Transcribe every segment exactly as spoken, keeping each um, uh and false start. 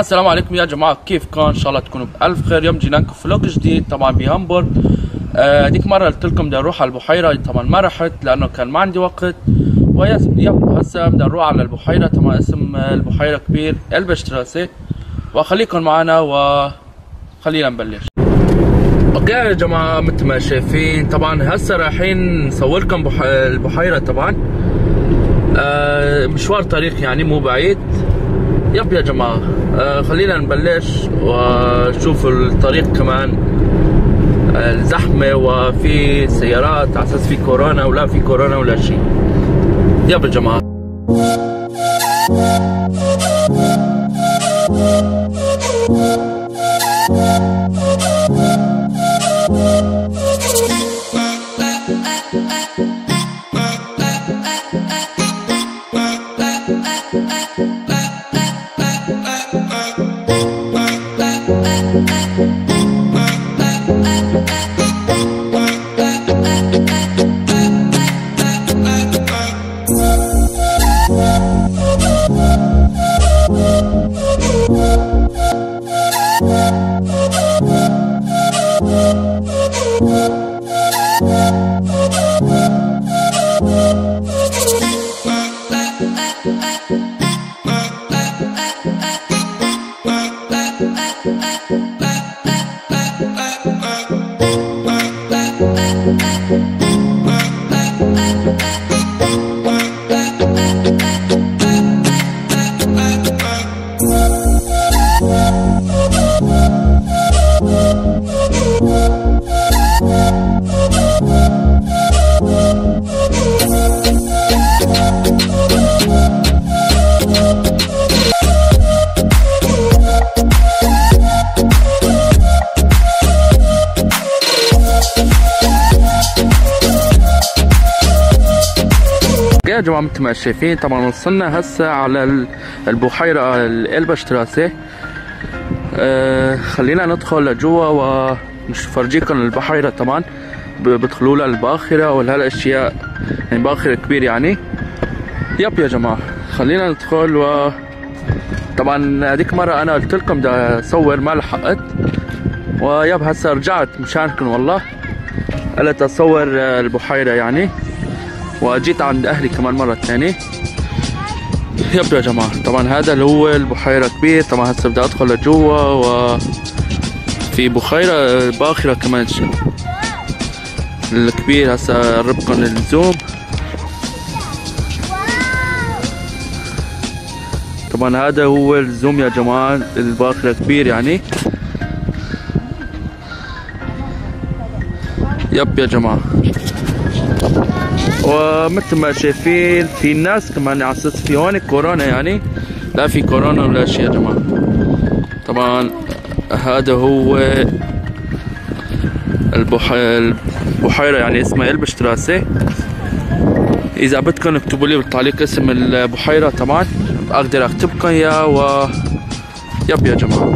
السلام عليكم يا جماعه، كيفكم؟ ان شاء الله تكونوا بالف خير. اليوم جينا لكم فلوق جديد طبعا بهامبورغ. هذيك آه مره قلت لكم بدي اروح على البحيره، طبعا ما رحت لانه كان ما عندي وقت. ويب هسه بدنا نروح على البحيره، طبعا اسم البحيره كبير البرشتراسه، وخليكم معنا وخلينا نبلش. اوكي يا جماعه، مثل ما شايفين طبعا هسه رايحين نصور لكم البحيره. طبعا آه مشوار طريق يعني مو بعيد. يب يا جماعة، آه خلينا نبلش ونشوف الطريق. كمان الزحمة وفي سيارات، على اساس في كورونا ولا في كورونا ولا شيء. يب يا جماعة. يا جماعة مثل ما شايفين طبعا وصلنا هسه على البحيرة الالبرشتراسه. أه خلينا ندخل لجوا ونفرجيكم البحيرة. طبعا بدخلوا لها الباخرة وهالاشياء، يعني باخرة كبير يعني. يب يا جماعة خلينا ندخل. و طبعا هذيك مرة انا قلت لكم بدي اصور ما لحقت، ويب هسه رجعت مشانكم والله قلت اصور البحيرة يعني، وجيت عند اهلي كمان مره ثانيه. يب يا جماعه طبعا هذا اللي هو البحيره كبير. طبعا هسه بدي ادخل لجوا، وفي بحيره باخره كمان شيء الكبير. هسه قربكم الزوم. طبعا هذا هو الزوم يا جماعه، الباخره كبير يعني. يب يا جماعه، ومثل ما شايفين في ناس كمان، على اساس في هون كورونا يعني، لا في كورونا ولا شيء يا جماعه. طبعا هذا هو البحيره يعني اسمها البرشتراسه. اذا بدكم اكتبوا لي بالتعليق اسم البحيره، طبعا بقدر اكتبكم اياه. و يب يا جماعه،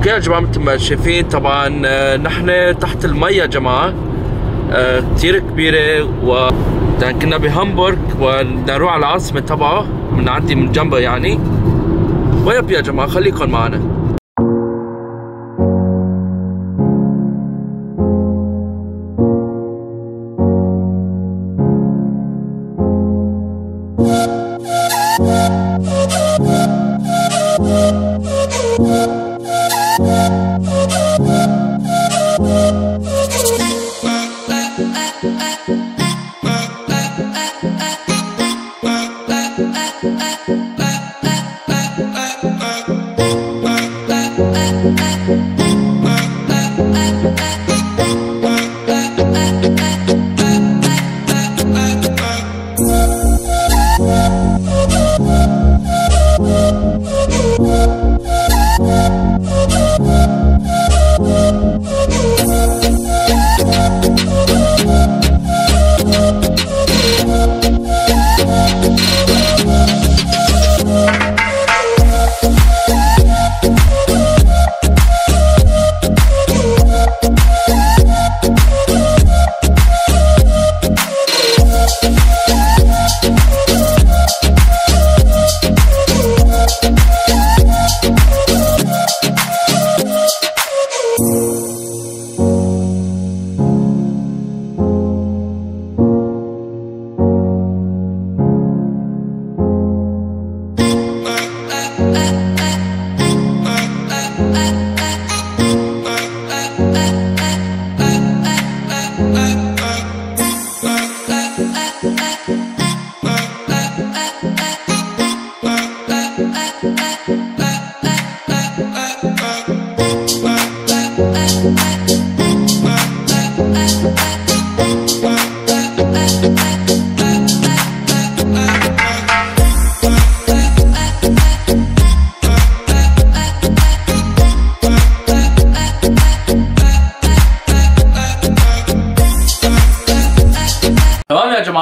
اوكي يا جماعه مثل ما شايفين طبعا نحن تحت المي يا جماعه كثير كبيره، و كنا بهامبورغ وبدنا نروح على العاصمه تبعه من عندي من جنبه يعني. ويب يا جماعه خليكم معنا.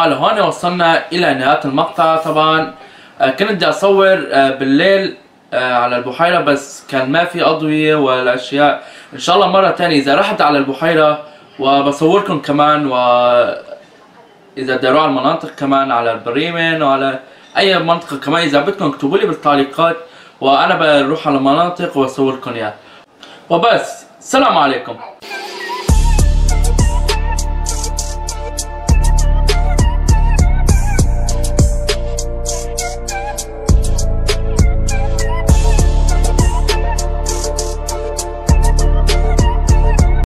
لهون وصلنا الى نهايه المقطع. طبعا كنت بدي اصور بالليل على البحيره بس كان ما في اضويه والاشياء. ان شاء الله مره ثانيه اذا رحت على البحيره وبصوركم كمان، واذا بدي على المناطق كمان على بريمن وعلى اي منطقه كمان اذا بدكم اكتبوا لي بالتعليقات وانا بروح على المناطق واصوركم اياها. وبس السلام عليكم.